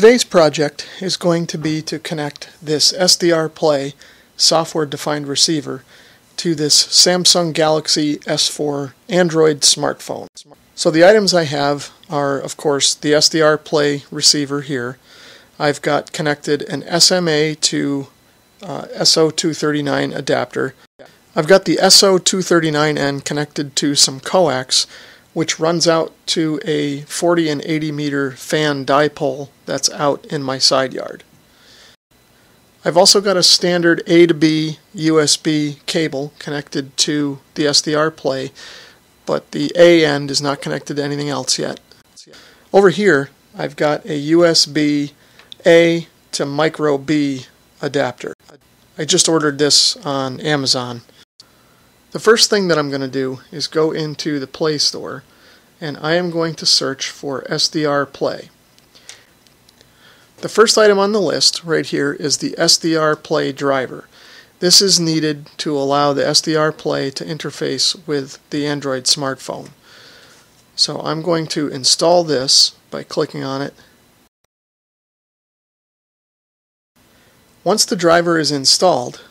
Today's project is going to be to connect this SDRplay software-defined receiver to this Samsung Galaxy S4 Android smartphone. So the items I have are, of course, the SDRplay receiver here. I've got connected an SMA to SO239 adapter. I've got the SO239N connected to some coax, which runs out to a 40 and 80 meter fan dipole that's out in my side yard. I've also got a standard A to B USB cable connected to the SDRplay, but the A end is not connected to anything else yet. Over here I've got a USB A to micro B adapter. I just ordered this on Amazon. The first thing that I'm going to do is go into the Play Store, and I am going to search for SDRplay. The first item on the list right here is the SDRplay driver. This is needed to allow the SDRplay to interface with the Android smartphone. So I'm going to install this by clicking on it. Once the driver is installed,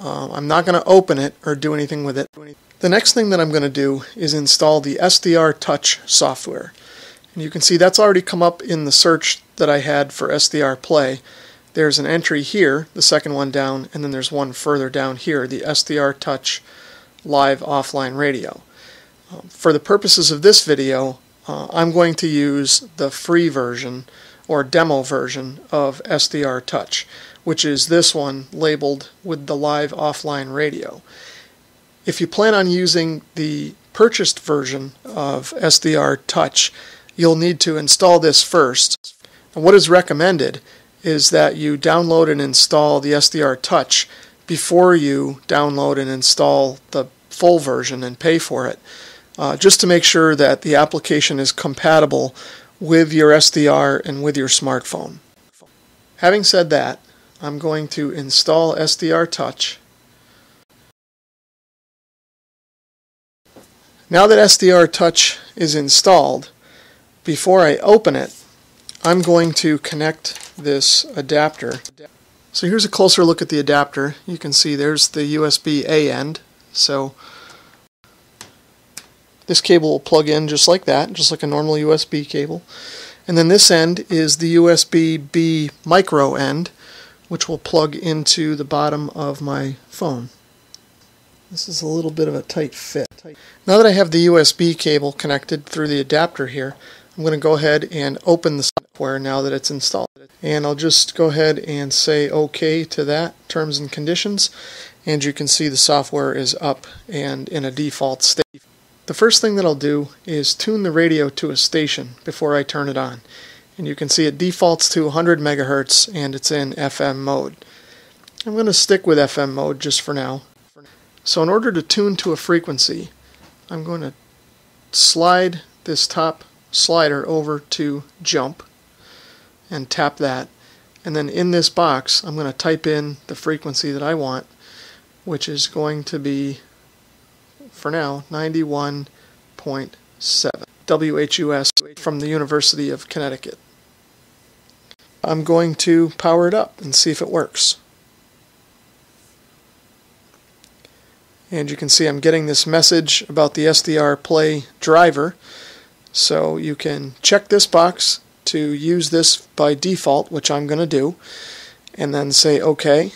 I'm not going to open it or do anything with it. The next thing that I'm going to do is install the SDR Touch software. And you can see that's already come up in the search that I had for SDRplay. There's an entry here, the second one down, and then there's one further down here, the SDR Touch Live Offline Radio. For the purposes of this video, I'm going to use the free version or demo version of SDR Touch, which is this one labeled with the Live Offline Radio. If you plan on using the purchased version of SDR Touch, you'll need to install this first. And what is recommended is that you download and install the SDR Touch before you download and install the full version and pay for it, just to make sure that the application is compatible with your SDR and with your smartphone. Having said that, I'm going to install SDR Touch. Now that SDR Touch is installed, before I open it, I'm going to connect this adapter. So here's a closer look at the adapter. You can see there's the USB A end. So this cable will plug in just like that, just like a normal USB cable. And then this end is the USB B micro end, which will plug into the bottom of my phone. This is a little bit of a tight fit. Now that I have the USB cable connected through the adapter here, I'm going to go ahead and open the software now that it's installed. And I'll just go ahead and say OK to that, terms and conditions, and you can see the software is up and in a default state. The first thing that I'll do is tune the radio to a station before I turn it on. And you can see it defaults to 100 megahertz and it's in FM mode. I'm going to stick with FM mode just for now. So in order to tune to a frequency, I'm going to slide this top slider over to jump and tap that. And then in this box I'm going to type in the frequency that I want, which is going to be, for now, 91.7 WHUS from the University of Connecticut. I'm going to power it up and see if it works. And you can see I'm getting this message about the SDRplay driver. So you can check this box to use this by default, which I'm going to do, and then say OK.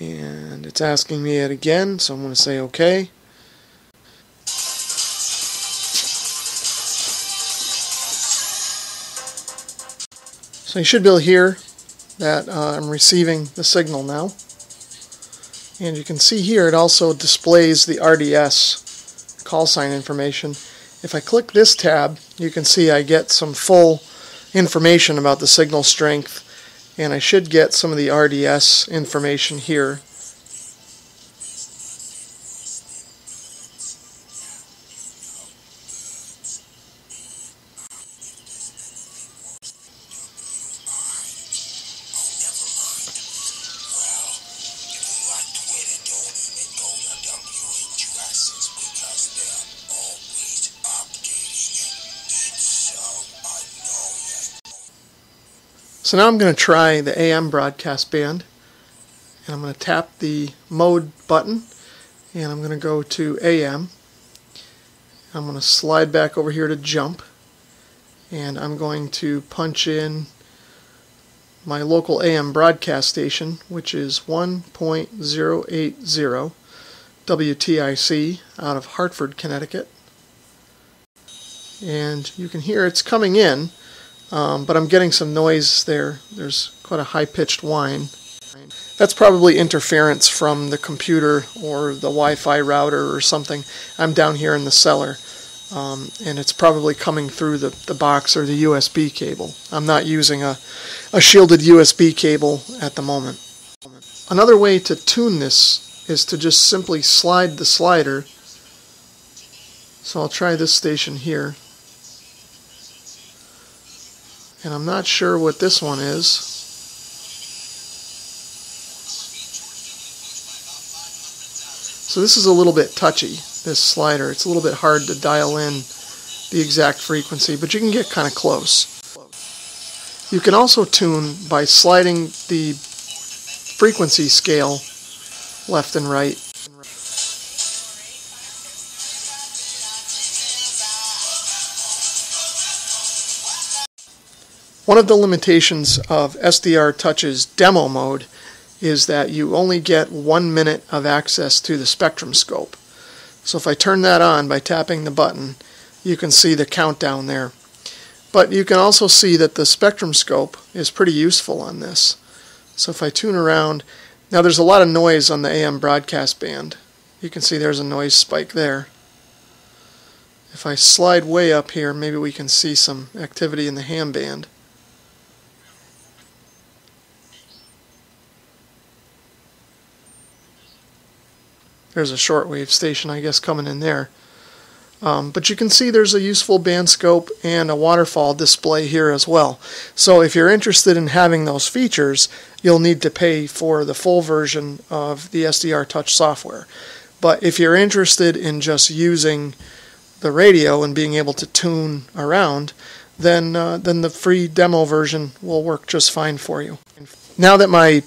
And it's asking me it again, so I'm going to say OK. So you should be able to hear that I'm receiving the signal now. And you can see here it also displays the RDS call sign information. If I click this tab, you can see I get some full information about the signal strength, and I should get some of the RDS information here. So now I'm going to try the AM broadcast band, and I'm going to tap the mode button, and I'm going to go to AM. I'm going to slide back over here to jump, and I'm going to punch in my local AM broadcast station, which is 1.080 WTIC out of Hartford, Connecticut. And you can hear it's coming in, but I'm getting some noise there. There's quite a high-pitched whine. That's probably interference from the computer or the Wi-Fi router or something. I'm down here in the cellar, and it's probably coming through the box or the USB cable. I'm not using a shielded USB cable at the moment. Another way to tune this is to just simply slide the slider. So I'll try this station here. And I'm not sure what this one is. So this is a little bit touchy, this slider. It's a little bit hard to dial in the exact frequency, but you can get kind of close. You can also tune by sliding the frequency scale left and right. One of the limitations of SDR Touch's demo mode is that you only get 1 minute of access to the spectrum scope. So if I turn that on by tapping the button, you can see the countdown there. But you can also see that the spectrum scope is pretty useful on this. So if I tune around, now there's a lot of noise on the AM broadcast band. You can see there's a noise spike there. If I slide way up here, maybe we can see some activity in the ham band. There's a shortwave station, I guess, coming in there. But you can see there's a useful band scope and a waterfall display here as well. So if you're interested in having those features, you'll need to pay for the full version of the SDR Touch software. But if you're interested in just using the radio and being able to tune around, then the free demo version will work just fine for you. Now that my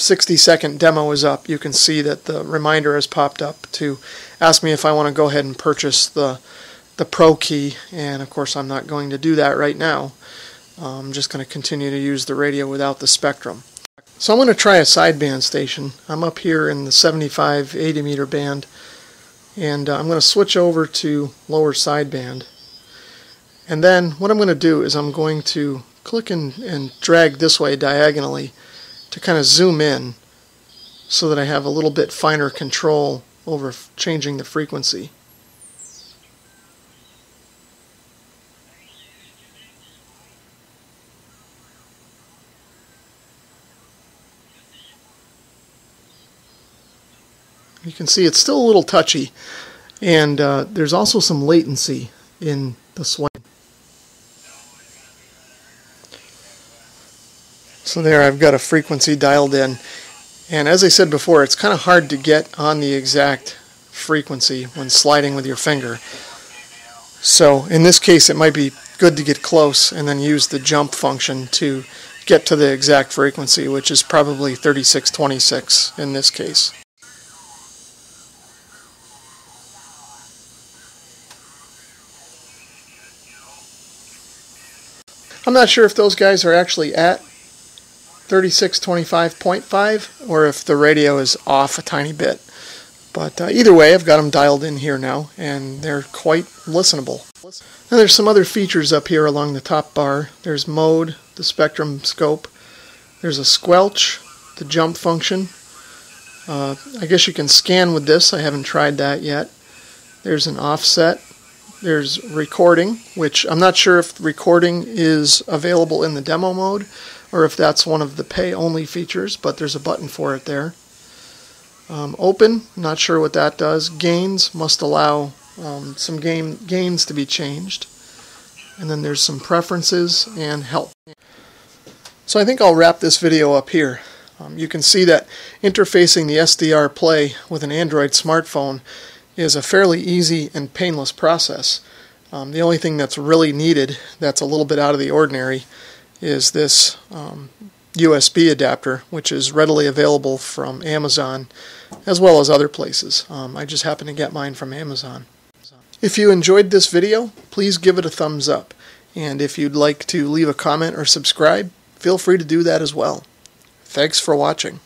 60-second demo is up, you can see that the reminder has popped up to ask me if I want to go ahead and purchase the Pro key, and of course I'm not going to do that right now. I'm just going to continue to use the radio without the spectrum. So I'm going to try a sideband station. I'm up here in the 75-80 meter band, and I'm going to switch over to lower sideband. And then what I'm going to do is I'm going to click and drag this way diagonally to kind of zoom in so that I have a little bit finer control over changing the frequency. You can see it's still a little touchy, and there's also some latency in the swipe. So there I've got a frequency dialed in, and as I said before, it's kind of hard to get on the exact frequency when sliding with your finger. So in this case it might be good to get close and then use the jump function to get to the exact frequency, which is probably 3626 in this case. I'm not sure if those guys are actually at 3625.5 or if the radio is off a tiny bit, but either way I've got them dialed in here now, and they're quite listenable. Now there's some other features up here along the top bar. There's mode, the spectrum scope, there's a squelch, the jump function. I guess you can scan with this, I haven't tried that yet. There's an offset, there's recording, which I'm not sure if recording is available in the demo mode or if that's one of the pay-only features, but there's a button for it there. Open, not sure what that does. Gains, must allow some gains to be changed. And then there's some preferences and help. So I think I'll wrap this video up here. You can see that interfacing the SDR Play with an Android smartphone is a fairly easy and painless process. The only thing that's really needed that's a little bit out of the ordinary is this USB adapter, which is readily available from Amazon as well as other places. I just happen to get mine from Amazon. If you enjoyed this video, please give it a thumbs up. And if you'd like to leave a comment or subscribe, feel free to do that as well. Thanks for watching.